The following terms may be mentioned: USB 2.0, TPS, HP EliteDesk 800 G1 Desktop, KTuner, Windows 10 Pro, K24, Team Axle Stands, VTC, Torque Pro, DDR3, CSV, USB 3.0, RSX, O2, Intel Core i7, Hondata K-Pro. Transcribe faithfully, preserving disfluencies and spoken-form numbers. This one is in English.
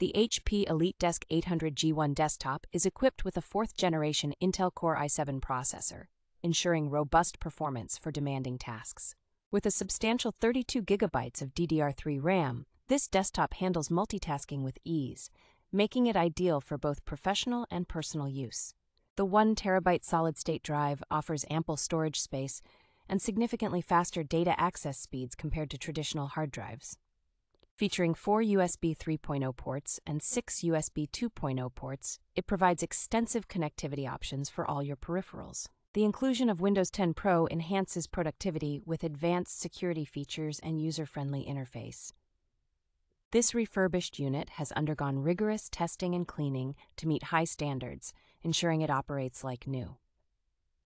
The H P EliteDesk eight hundred G one Desktop is equipped with a fourth-generation Intel Core i seven processor, ensuring robust performance for demanding tasks. With a substantial thirty-two gigabytes of D D R three RAM, this desktop handles multitasking with ease, making it ideal for both professional and personal use. The one terabyte solid-state drive offers ample storage space and significantly faster data access speeds compared to traditional hard drives. Featuring four U S B three point oh ports and six U S B two point oh ports, it provides extensive connectivity options for all your peripherals. The inclusion of Windows ten Pro enhances productivity with advanced security features and user-friendly interface. This refurbished unit has undergone rigorous testing and cleaning to meet high standards, ensuring it operates like new.